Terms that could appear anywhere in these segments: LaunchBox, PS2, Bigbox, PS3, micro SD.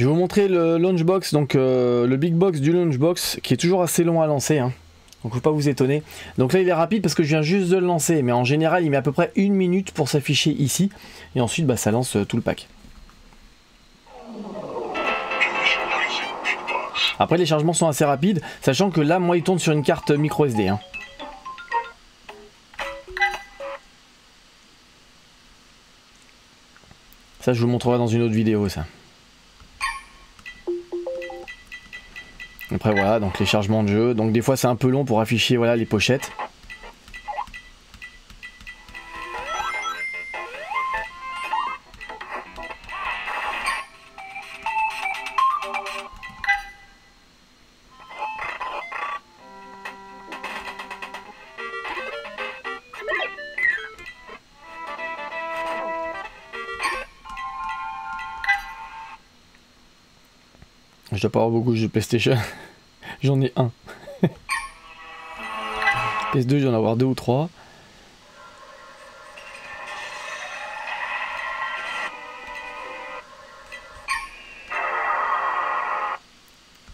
Je vais vous montrer le LaunchBox, donc le big box du LaunchBox qui est toujours assez long à lancer, hein. Donc faut pas vous étonner. Donc là il est rapide parce que je viens juste de le lancer, mais en général il met à peu près 1 minute pour s'afficher ici et ensuite bah, ça lance tout le pack. Après les chargements sont assez rapides, sachant que là moi il tourne sur une carte micro SD, hein. Ça je vous montrerai dans une autre vidéo ça. Après voilà, donc les chargements de jeu, donc des fois c'est un peu long pour afficher voilà, les pochettes. Je dois pas avoir beaucoup de jeux PlayStation, j'en ai un. PS2, je dois en avoir 2 ou 3.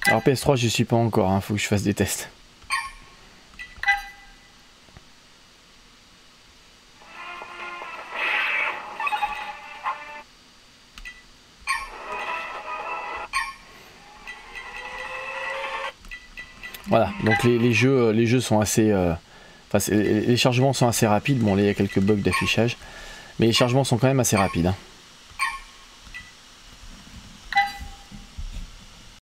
Alors PS3, je suis pas encore, hein. Faut que je fasse des tests. Voilà, donc les jeux sont assez... les chargements sont assez rapides. Bon, là, il y a quelques bugs d'affichage. Mais les chargements sont quand même assez rapides, hein.